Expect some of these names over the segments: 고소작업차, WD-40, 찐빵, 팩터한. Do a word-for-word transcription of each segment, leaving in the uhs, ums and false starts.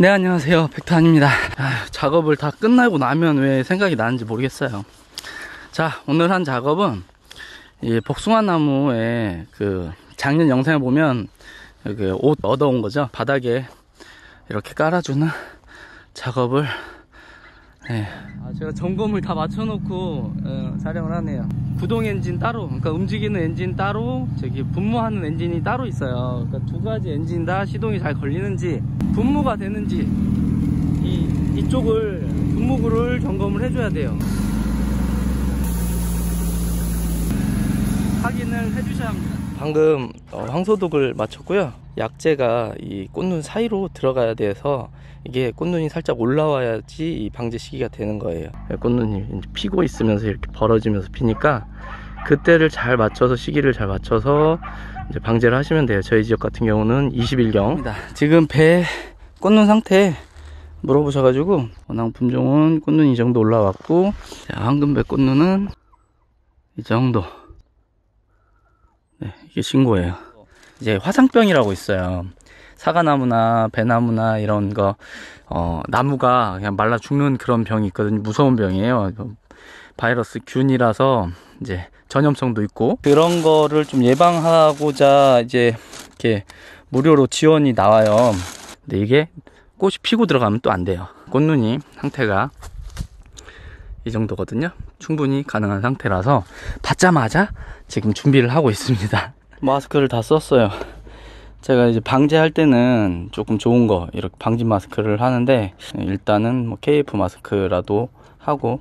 네, 안녕하세요, 팩터한입니다. 아, 작업을 다 끝나고 나면 왜 생각이 나는지 모르겠어요. 자, 오늘 한 작업은 이 복숭아 나무에 그 작년 영상에 보면 그 옷 얻어온 거죠. 바닥에 이렇게 깔아주는 작업을, 네. 아, 제가 점검을 다 맞춰놓고 어, 촬영을 하네요. 구동 엔진 따로, 그러니까 움직이는 엔진 따로, 저기 분무하는 엔진이 따로 있어요. 그러니까 두 가지 엔진 다 시동이 잘 걸리는지, 분무가 되는지, 이 이쪽을 분무구를 점검을 해줘야 돼요. 확인을 해주셔야 합니다. 방금 어, 황소독을 마쳤고요. 약재가 이 꽃눈 사이로 들어가야 돼서 이게 꽃눈이 살짝 올라와야지 이 방제 시기가 되는 거예요. 꽃눈이 피고 있으면서 이렇게 벌어지면서 피니까 그때를 잘 맞춰서, 시기를 잘 맞춰서 이제 방제를 하시면 돼요. 저희 지역 같은 경우는 이십 일경. 지금 배 꽃눈 상태 물어보셔가지고, 원앙 품종은 꽃눈이 이 정도 올라왔고, 황금배 꽃눈은 이 정도. 네, 이게 신고예요. 이제 화상병이라고 있어요. 사과나무나 배나무나 이런 거, 어, 나무가 그냥 말라 죽는 그런 병이 있거든요. 무서운 병이에요. 바이러스 균이라서 이제 전염성도 있고, 그런 거를 좀 예방하고자 이제 이렇게 무료로 지원이 나와요. 근데 이게 꽃이 피고 들어가면 또 안 돼요. 꽃눈이 상태가 이 정도거든요. 충분히 가능한 상태라서 받자마자 지금 준비를 하고 있습니다. 마스크를 다 썼어요. 제가 이제 방제할 때는 조금 좋은 거, 이렇게 방진 마스크를 하는데, 일단은 뭐 케이에프 마스크라도 하고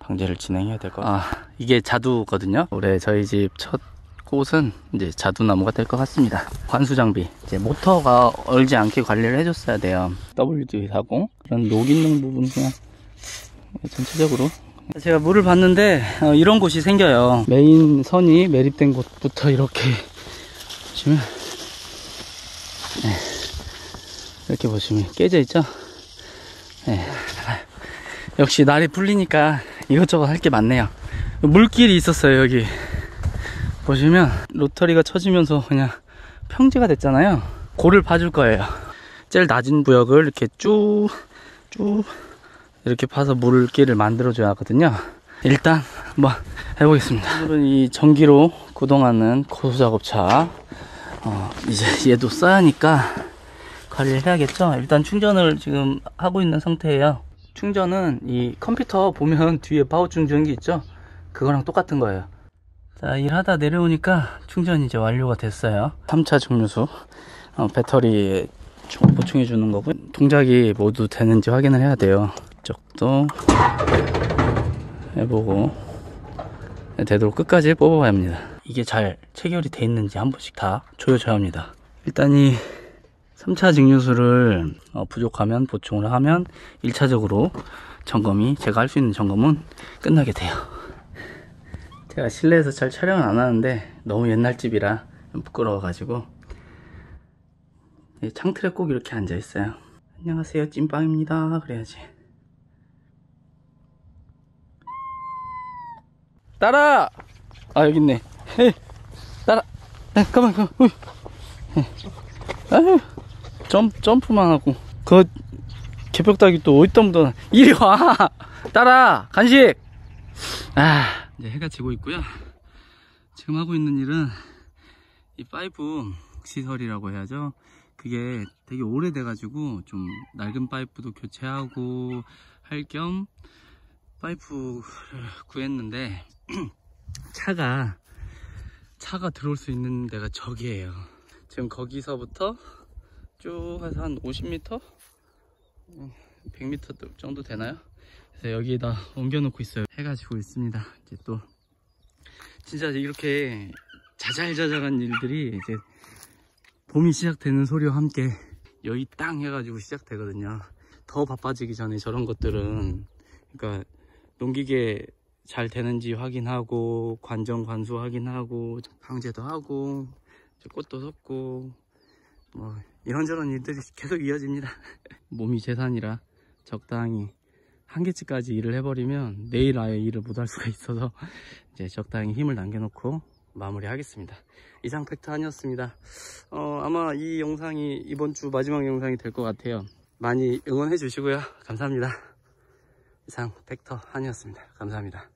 방제를 진행해야 될 것 같아요. 아, 이게 자두거든요. 올해 저희 집 첫 꽃은 이제 자두나무가 될 것 같습니다. 관수 장비, 이제 모터가 얼지 않게 관리를 해줬어야 돼요. 더블유디 사십 이런 녹 있는 부분 그냥 전체적으로. 제가 물을 봤는데 어, 이런 곳이 생겨요. 메인 선이 매립된 곳부터 이렇게 보시면, 네, 이렇게 보시면 깨져 있죠. 네. 역시 날이 풀리니까 이것저것 할 게 많네요. 물길이 있었어요. 여기 보시면 로터리가 쳐지면서 그냥 평지가 됐잖아요. 고를 파줄 거예요. 제일 낮은 구역을 이렇게 쭉 쭉 이렇게 파서 물길을 만들어 줘야 하거든요. 일단 한번 해보겠습니다. 오늘은 이 전기로 구동하는 고소작업차, 어, 이제 얘도 써야 하니까 관리를 해야겠죠. 일단 충전을 지금 하고 있는 상태예요. 충전은 이 컴퓨터 보면 뒤에 파워 충전기 있죠, 그거랑 똑같은 거예요. 자, 일하다 내려오니까 충전이 이제 완료가 됐어요. 삼 차 증류수, 어, 배터리 보충해 주는 거고, 동작이 모두 되는지 확인을 해야 돼요. 이쪽도 해보고, 되도록 끝까지 뽑아봐야 합니다. 이게 잘 체결이 돼 있는지 한 번씩 다 조여줘야 합니다. 일단 이 삼 차 증류수를 어 부족하면 보충을 하면 일 차적으로 점검이, 제가 할 수 있는 점검은 끝나게 돼요. 제가 실내에서 잘 촬영을 안 하는데 너무 옛날 집이라 부끄러워 가지고 창틀에 꼭 이렇게 앉아 있어요. 안녕하세요, 찐빵입니다. 그래야지. 따라! 아, 여기 있네. 에이, 따라! 에이, 가만, 가만. 어이. 아유, 점, 점프만 하고. 그, 개벽닭이 또 어디다 묻어나. 이리 와! 따라! 간식! 아, 이제 해가 지고 있고요. 지금 하고 있는 일은 이 파이프 시설이라고 해야죠. 그게 되게 오래돼가지고 좀 낡은 파이프도 교체하고 할 겸 파이프를 구했는데, 차가 차가 들어올 수 있는 데가 저기예요. 지금 거기서부터 쭉 해서 한 오십 미터? 백 미터 정도 되나요? 그래서 여기에다 옮겨놓고 있어요. 해가 지고 있습니다. 이제 또 진짜 이렇게 자잘자잘한 일들이 이제 봄이 시작되는 소리와 함께 여의 땅 해가지고 시작되거든요. 더 바빠지기 전에 저런 것들은, 그러니까 농기계 잘 되는지 확인하고, 관정 관수 확인하고, 방제도 하고, 꽃도 섞고, 뭐 이런저런 일들이 계속 이어집니다. 몸이 재산이라 적당히 한 개치까지 일을 해버리면 내일 아예 일을 못할 수가 있어서 이제 적당히 힘을 남겨놓고 마무리하겠습니다. 이상 팩터한이었습니다. 어, 아마 이 영상이 이번 주 마지막 영상이 될 것 같아요. 많이 응원해 주시고요. 감사합니다. 이상 팩터한이었습니다. 감사합니다.